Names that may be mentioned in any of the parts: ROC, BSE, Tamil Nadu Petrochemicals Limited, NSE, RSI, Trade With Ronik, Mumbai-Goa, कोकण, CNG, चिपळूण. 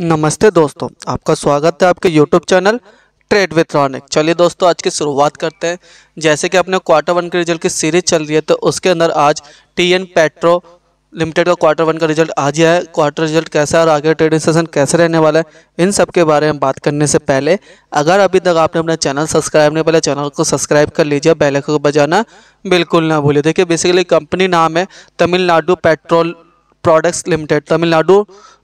नमस्ते दोस्तों, आपका स्वागत है आपके YouTube channel trade with Ronik. चलिए दोस्तों, आज की शुरुआत करते हैं। जैसे कि अपने क्वार्टर वन के रिजल्ट की सीरीज चल रही है, तो उसके अंदर आज टीएन पेट्रो लिमिटेड का क्वार्टर वन का रिजल्ट आज आया है। क्वार्टर रिजल्ट कैसा है और आगे ट्रेडिंग सेशन कैसे रहने वाला है, इन सब के बारे में बात करने से पहले अगर अभी तक आपने अपना चैनल सब्सक्राइब नहीं किया, चैनल को सब्सक्राइब कर लीजिए, बेल आइकन को बजाना बिल्कुल ना भूलिए। देखिए, बेसिकली कंपनी नाम है Tamil Nadu petrol products limited, Tamil Nadu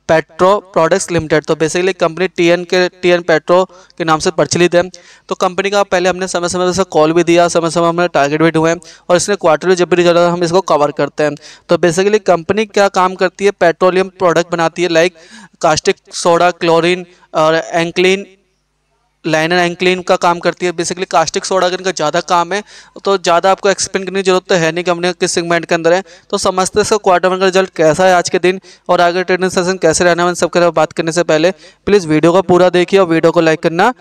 petro products limited. तो बेसिकली कंपनी टीएन पेट्रो के नाम से प्रचलित है। तो कंपनी का पहले हमने समय समय पर कॉल भी दिया, समय समय हमने टारगेट भी ढूंढे और इसने क्वार्टरली जब भी रिजल्ट आता है हम इसको कवर करते हैं। तो बेसिकली कंपनी क्या काम करती है, पेट्रोलियम प्रोडक्ट बनाती है लाइक कास्टिक सोडा, क्लोरीन और एंक्लिन, लाइन एंड एंक्लिन का काम करती है। बेसिकली कास्टिक सोडा का इनका ज़्यादा काम है, तो ज़्यादा आपको एक्सप्लेन करने की जरूरत तो है नहीं कंपनी किस सेगमेंट के अंदर है। तो समझते हैं इसका क्वार्टर वन का रिजल्ट कैसा है आज के दिन और आगे ट्रेडिंग सेशन कैसे रहना है। इन सब के बारे बात करने से पहले प्लीज़ वीडियो को पूरा देखिए और वीडियो को लाइक करना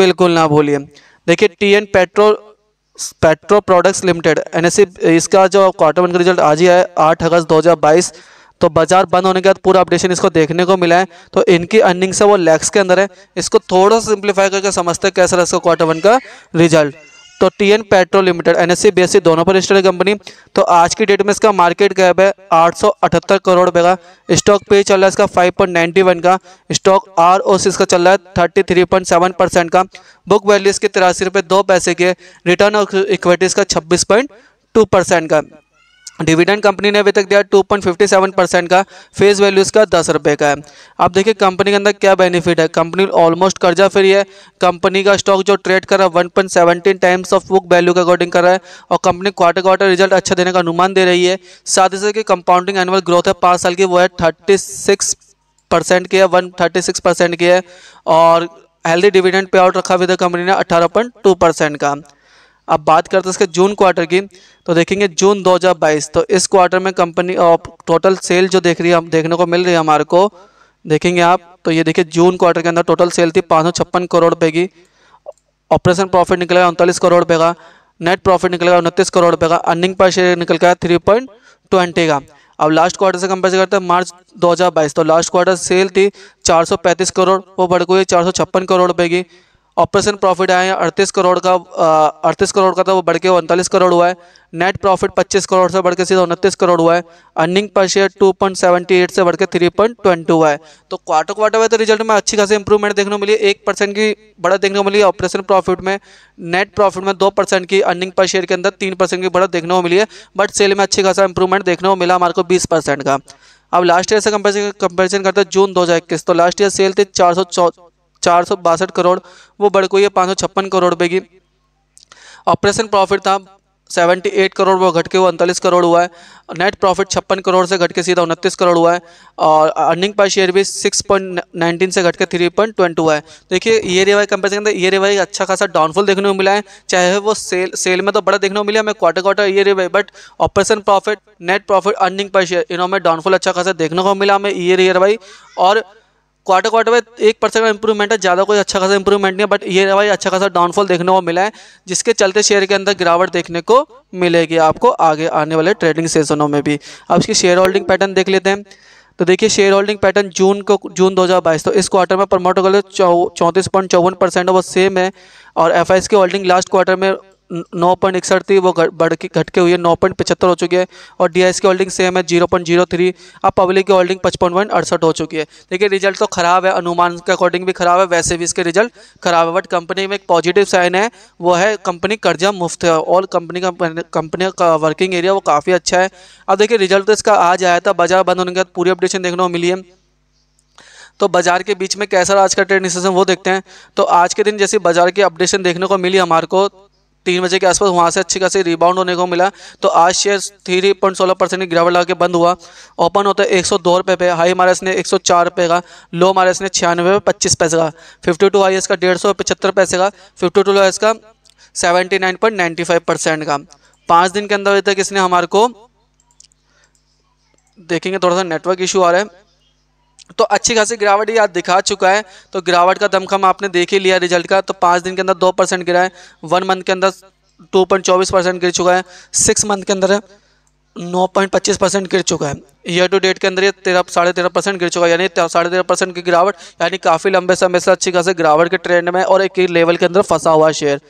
बिल्कुल ना भूलिए। देखिए, TN petro products limited NSE, इसका जो क्वार्टर वन का रिजल्ट आज ही है 8 अगस्त 2022। तो बाजार बंद होने के बाद पूरा अपडेशन इसको देखने को मिला है। तो इनकी अर्निंग से वो लैक्स के अंदर है। इसको थोड़ा सा सिंप्लीफाई करके समझते हैं कैसा रहा इसका क्वार्टर वन का रिजल्ट। तो TN petrol limited NSE BSE दोनों पर लिस्टेड कंपनी। तो आज की डेट में इसका मार्केट कैप है 878 करोड़ रुपये का। स्टॉक पे चल रहा है इसका 5.91 का। स्टॉक ROC इसका चल रहा है 33.7% का। बुक वैल्यू इसके 83 रुपये 2 पैसे के। रिटर्न ऑन इक्विटी इसका 26.2% का। डिविडेंड कंपनी ने अभी तक दिया 2.57% का। फेस वैल्यू इसका 10 रुपये का है। आप देखिए कंपनी के अंदर क्या बेनिफिट है, कंपनी ऑलमोस्ट कर्जा फ्री है। कंपनी का स्टॉक जो ट्रेड कर रहा है 1.17 टाइम्स ऑफ बुक वैल्यू के अकॉर्डिंग कर रहा है और कंपनी क्वार्टर रिजल्ट अच्छा देने का अनुमान दे रही है। साथ ही साथ की कंपाउंडिंग एनुअल ग्रोथ है 5 साल की, वो है 36% की है, 136% की है। और हेल्दी डिविडेंड पे आउट रखा हुआ था कंपनी ने 18.2% का। अब बात करते हैं इसके जून क्वार्टर की। तो देखेंगे जून 2022, तो इस क्वार्टर में कंपनी टोटल सेल जो देख रही है, हम देखने को मिल रही है हमारे को, देखेंगे आप। तो ये देखिए जून क्वार्टर के अंदर टोटल सेल थी 556 करोड़ रुपये की। ऑपरेशन प्रॉफिट निकलेगा 39 करोड़ रुपये का। नेट प्रॉफिट निकलेगा 29 करोड़ रुपये का। अर्निंग पर शेयर निकल गया 3.20 का। अब लास्ट क्वार्टर से कंपेयर करते हैं मार्च 2022, तो लास्ट क्वार्टर सेल थी 435 करोड़, वो बढ़ गई 456 करोड़ रुपये की। ऑपरेशन प्रॉफिट आया 38 करोड़ का, 38 करोड़ का था, वो बढ़ के 39 करोड़ हुआ है। नेट प्रॉफिट 25 करोड़ से बढ़ के सीधा 29 करोड़ हुआ है। अर्निंग पर शेयर 2.78 से बढ़ के 3.20 हुआ है। तो क्वार्टर में तो रिजल्ट में अच्छी खासी इंप्रूवमेंट देखने को मिली है। 1% की बढ़त देखने को मिली है ऑपरेशन प्रॉफिट में, नेट प्रॉफिट में 2% की, अर्निंग पर शेयर के अंदर 3% की बढ़त देखने को मिली है। बट सेल में अच्छी खासा इंप्रूवमेंट देखने को मिला हमारे को 20% का। अब लास्ट ईयर से कंपेरिजन करते हैं जून 2021, तो लास्ट ईयर सेल थी 462 करोड़, वो बढ़ गई है 556 करोड़ रुपये की। ऑपरेशन प्रॉफिट था 78 करोड़, वो घट के वो 39 करोड़ हुआ है। नेट प्रॉफिट 56 करोड़ से घट के सीधा 29 करोड़ हुआ है। और अर्निंग पर शेयर भी 6.19 से घट के 3.20 हुआ है। देखिए ये रिवाइज कंपेरिजन के अंदर ये रिवाइज अच्छा खासा डाउनफॉल देखने को मिला है। चाहे वो सेल में तो बड़ा देखने को मिला हमें क्वार्टर ये revise, but operation profit, net profit, earning पर शेयर, इन्हों में डाउनफॉल अच्छा खासा देखने को मिला हमें ये रिवाइज। और क्वार्टर में 1% का इंप्रूवमेंट है, ज़्यादा कोई अच्छा खासा इंप्रूवमेंट नहीं है, बट ये भाई अच्छा खासा डाउनफॉल देखने को मिला है, जिसके चलते शेयर के अंदर गिरावट देखने को मिलेगी आपको आगे आने वाले ट्रेडिंग सेशनों में भी। अब इसकी शेयर होल्डिंग पैटर्न देख लेते हैं। तो देखिए शेयर होल्डिंग पैटर्न जून 2022, तो इस क्वार्टर में प्रमोटर होल्डिंग 34.54% है, वो सेम है। और FIs की होल्डिंग लास्ट क्वार्टर में 9.61 थी, वो बढ़ के घट के हुई है 9.75 हो चुकी है। और DIs की होल्डिंग सेम है 0.03। अब पब्लिक की होल्डिंग 55.68 हो चुकी है। देखिए रिजल्ट तो ख़राब है, अनुमान के अकॉर्डिंग भी ख़राब है, वैसे भी इसके रिजल्ट ख़राब है। बट कंपनी में एक पॉजिटिव साइन है, वो है कंपनी कर्जा मुफ्त है और कंपनी का वर्किंग एरिया वो काफ़ी अच्छा है। अब देखिए रिजल्ट तो इसका आज आया था, बाजार बंद होने के बाद पूरी अपडेशन देखने को मिली है। तो बाजार के बीच में कैसा आज का ट्रेडिंग सेशन वो देखते हैं। तो आज के दिन जैसे बाजार की अपडेशन देखने को मिली हमारे को 3 बजे के आसपास, वहाँ से अच्छी खासी रिबाउंड होने को मिला। तो आज शेयर 3.16% की गिरावट लगा के बंद हुआ। ओपन होता है 102 रुपये पे, हाई हमारा इसने 104 रुपये का, लो हमारा इसने 96.25 पैसे का। 52 हाई इसका 150.75 पैसे का, 52 लो इसका 79.95% का। 5 दिन के अंदर अभी तक इसने हमारे को देखेंगे, थोड़ा सा नेटवर्क इशू आ रहा है, तो अच्छी खासी गिरावट ये आज दिखा चुका है। तो गिरावट का दमखम आपने देख ही लिया रिजल्ट का। तो 5 दिन के अंदर 2% गिरा है, 1 मंथ के अंदर 2.24% गिर चुका है, 6 मंथ के अंदर 9.25% गिर चुका है। ईयर टू डेट के अंदर ये 13.5% गिर चुका है, यानी 13.5% की गिरावट, यानी काफ़ी लंबे समय से अच्छी खासी गिरावट के ट्रेंड में और एक लेवल के अंदर फंसा हुआ शेयर।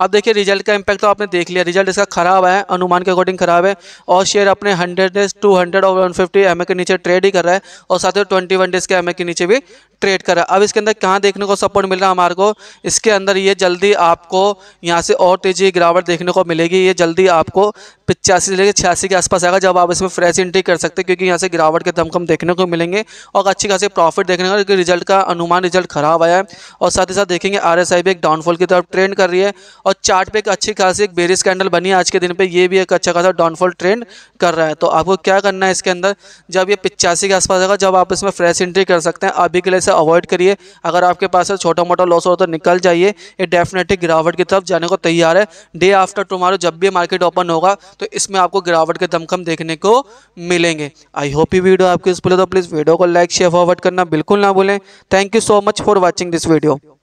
अब देखिए रिजल्ट का इंपैक्ट तो आपने देख लिया, रिजल्ट इसका खराब है, अनुमान के अकॉर्डिंग खराब है और शेयर अपने 100 डेज 200 और 150 MA के नीचे ट्रेड ही कर रहा है और साथ ही 21 डेज के MA के नीचे भी ट्रेड कर रहा है। अब इसके अंदर कहाँ देखने को सपोर्ट मिल रहा है हमारे को, इसके अंदर ये जल्दी आपको यहाँ से और तेजी गिरावट देखने को मिलेगी, ये जल्दी आपको 85 से लेकर 86 के आसपास आएगा, जब आप इसमें फ्रेश एंट्री कर सकते हैं क्योंकि यहाँ से गिरावट के दमकम देखने को मिलेंगे और अच्छी खासी प्रॉफिट देखने को, क्योंकि रिजल्ट का अनुमान रिजल्ट खराब आया है। और साथ ही साथ देखेंगे RSI भी एक डाउनफॉल की तरफ ट्रेंड कर रही है और चार्ट पे एक अच्छी खासी एक बेरिश कैंडल बनी है आज के दिन पे, ये भी एक अच्छा खासा डाउनफॉल ट्रेंड कर रहा है। तो आपको क्या करना है इसके अंदर, जब ये 85 के आसपास आएगा, जब आप इसमें फ्रेश एंट्री कर सकते हैं, अभी के लिए इसे अवॉइड करिए। अगर आपके पास छोटा मोटा लॉस हो तो निकल जाइए, ये डेफिनेटली गिरावट की तरफ जाने को तैयार है। डे आफ्टर टुमारो जब भी मार्केट ओपन होगा तो इसमें आपको गिरावट के दमकम देखने को मिलेंगे। आई होप ये वीडियो आपको यूजफुल है, तो प्लीज़ वीडियो को लाइक शेयर फॉरवर्ड करना बिल्कुल ना भूलें। Thank you so much for watching this video.